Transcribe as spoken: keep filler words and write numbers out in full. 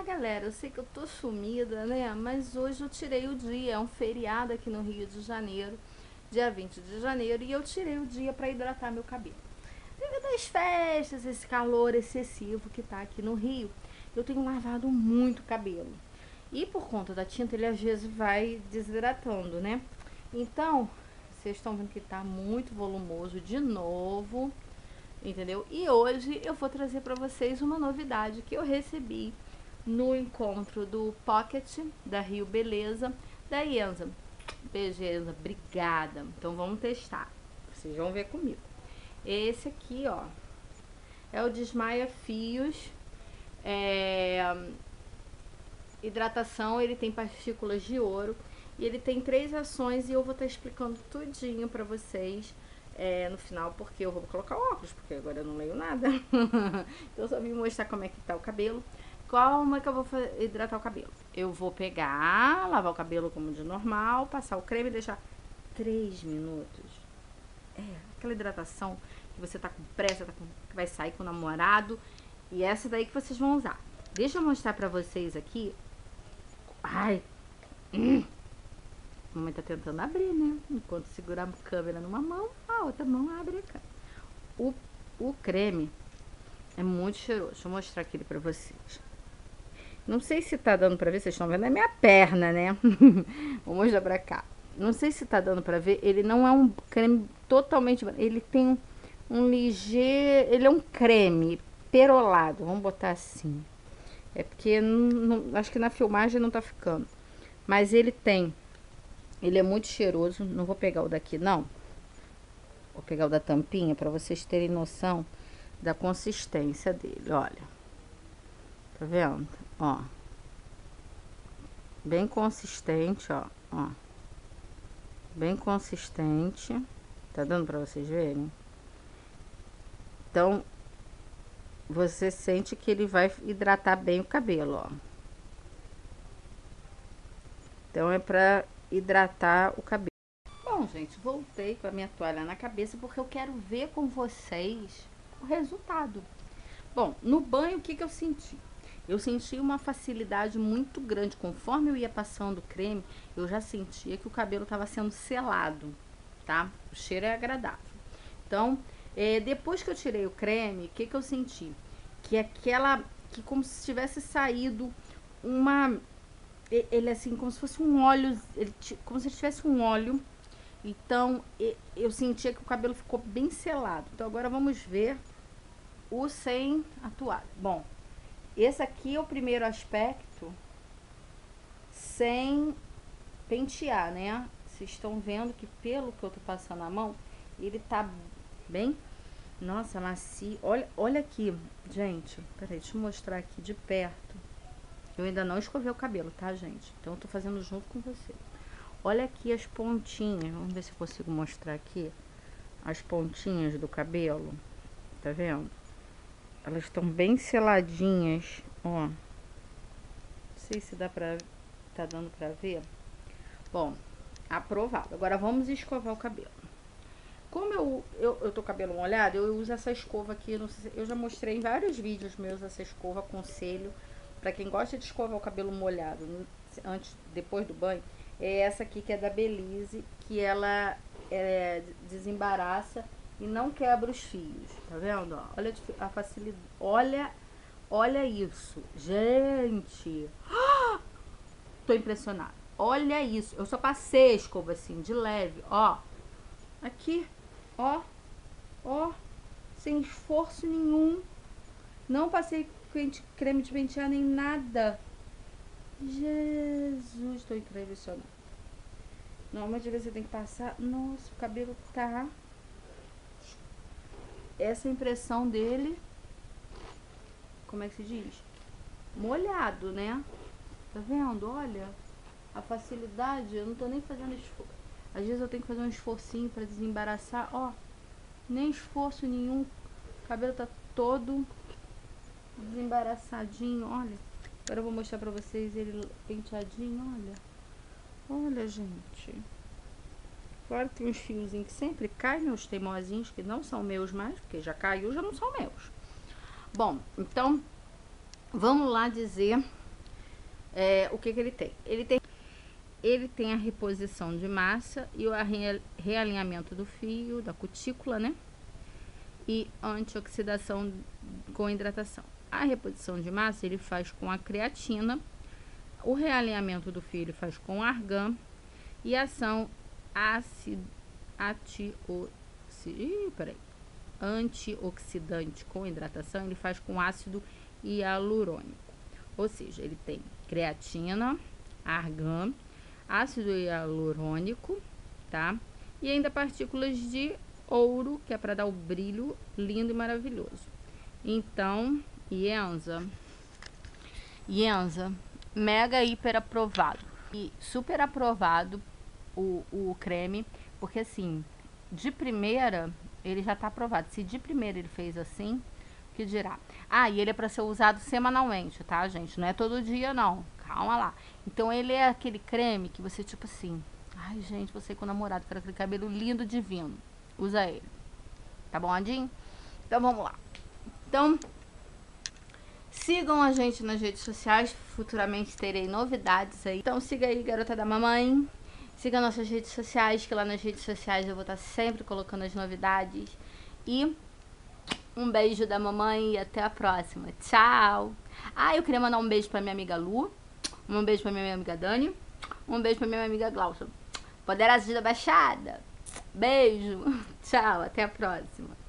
Olá galera, eu sei que eu tô sumida, né, mas hoje eu tirei o dia, é um feriado aqui no Rio de Janeiro, dia vinte de janeiro, e eu tirei o dia pra hidratar meu cabelo. Devido às festas, esse calor excessivo que tá aqui no Rio, eu tenho lavado muito cabelo. E por conta da tinta, ele às vezes vai desidratando, né? Então, vocês estão vendo que tá muito volumoso de novo, entendeu? E hoje eu vou trazer pra vocês uma novidade que eu recebi no encontro do Pocket, da Rio Beleza, da Yenzah. Beijo, Yenzah. Obrigada. Então vamos testar. Vocês vão ver comigo. Esse aqui, ó, é o Desmaia Fios. É... hidratação, ele tem partículas de ouro. E ele tem três ações e eu vou estar explicando tudinho pra vocês. É, no final, porque eu vou colocar óculos, porque agora eu não leio nada. Então eu só vim mostrar como é que tá o cabelo. Como é que eu vou hidratar o cabelo? Eu vou pegar, lavar o cabelo como de normal, passar o creme e deixar três minutos. É, aquela hidratação que você tá com pressa, tá com, que vai sair com o namorado. E essa daí que vocês vão usar. Deixa eu mostrar pra vocês aqui. Ai! Hum. A mamãe tá tentando abrir, né? Enquanto segurar a câmera numa mão, a outra mão abre a câmera. O, o creme é muito cheiroso. Deixa eu mostrar aqui pra vocês. Não sei se tá dando pra ver, vocês estão vendo, é minha perna, né? Vou mostrar pra cá. Não sei se tá dando pra ver, ele não é um creme totalmente... Ele tem um ligeiro... Ele é um creme perolado, vamos botar assim. É porque, não, não, acho que na filmagem não tá ficando. Mas ele tem... Ele é muito cheiroso, não vou pegar o daqui, não. Vou pegar o da tampinha pra vocês terem noção da consistência dele, olha. Tá vendo? Ó, bem consistente, ó, ó, bem consistente, tá dando pra vocês verem? Então, você sente que ele vai hidratar bem o cabelo, ó. Então, é pra hidratar o cabelo. Bom, gente, voltei com a minha toalha na cabeça, porque eu quero ver com vocês o resultado. Bom, no banho, o que que eu senti? Eu senti uma facilidade muito grande. Conforme eu ia passando o creme, eu já sentia que o cabelo estava sendo selado, tá? O cheiro é agradável. Então, é, depois que eu tirei o creme, o que que eu senti? Que aquela... Que como se tivesse saído uma... Ele assim, como se fosse um óleo... Ele, como se tivesse um óleo. Então, eu sentia que o cabelo ficou bem selado. Então, agora vamos ver o sem a toalha. Bom... Esse aqui é o primeiro aspecto sem pentear, né? Vocês estão vendo que pelo que eu tô passando a mão, ele tá bem... Nossa, macio. Olha, olha aqui, gente. Peraí, deixa eu mostrar aqui de perto. Eu ainda não escovei o cabelo, tá, gente? Então, eu tô fazendo junto com vocês. Olha aqui as pontinhas. Vamos ver se eu consigo mostrar aqui as pontinhas do cabelo. Tá vendo? Elas estão bem seladinhas, ó. Não sei se dá pra... Tá dando pra ver? Bom, aprovado. Agora vamos escovar o cabelo. Como eu, eu, eu tô com o cabelo molhado, eu uso essa escova aqui. Não sei, eu já mostrei em vários vídeos meus essa escova, aconselho. Pra quem gosta de escovar o cabelo molhado, antes, depois do banho, é essa aqui que é da Belize, que ela é, desembaraça... E não quebra os fios, tá vendo? Ó, olha a facilidade. Olha, olha isso. Gente! Ah! Tô impressionada. Olha isso. Eu só passei a escova assim, de leve, ó. Aqui, ó. Ó. Sem esforço nenhum. Não passei creme de pentear nem nada. Jesus, tô impressionada. Normalmente às vezes você tem que passar... Nossa, o cabelo tá... Essa impressão dele, como é que se diz? Molhado, né? Tá vendo? Olha, a facilidade, eu não tô nem fazendo esforço. Às vezes eu tenho que fazer um esforcinho pra desembaraçar, ó. Nem esforço nenhum, o cabelo tá todo desembaraçadinho, olha. Agora eu vou mostrar pra vocês ele penteadinho, olha. Olha, gente. Claro que tem uns fiozinhos que sempre caem, meus teimosinhos, que não são meus mais, porque já caiu, já não são meus. Bom, então, vamos lá dizer é, o que que ele tem? Ele tem ele tem a reposição de massa e o realinhamento do fio, da cutícula, né? E antioxidação com hidratação. A reposição de massa ele faz com a creatina, o realinhamento do fio ele faz com argan e ação ácido, atio, ih, peraí, antioxidante com hidratação ele faz com ácido hialurônico. Ou seja, ele tem creatina, argan, ácido hialurônico, tá? E ainda partículas de ouro, que é para dar o brilho lindo e maravilhoso. Então, Yenzah, Yenzah, mega hiper aprovado e super aprovado o, o creme, porque assim, de primeira ele já tá aprovado. Se de primeira ele fez assim, que dirá? Ah, e ele é para ser usado semanalmente, tá, gente? Não é todo dia, não. Calma lá. Então, ele é aquele creme que você, tipo assim, ai, gente, você com o namorado, quero aquele cabelo lindo, divino. Usa ele. Tá bom, Adinho? Então, vamos lá. Então, sigam a gente nas redes sociais. Futuramente terei novidades aí. Então, siga aí, Garota da Mamãe. Siga nossas redes sociais, que lá nas redes sociais eu vou estar sempre colocando as novidades. E um beijo da mamãe e até a próxima. Tchau! Ah, eu queria mandar um beijo pra minha amiga Lu. Um beijo pra minha amiga Dani. Um beijo pra minha amiga Glaucia. Poderosas da Baixada. Beijo. Tchau, até a próxima.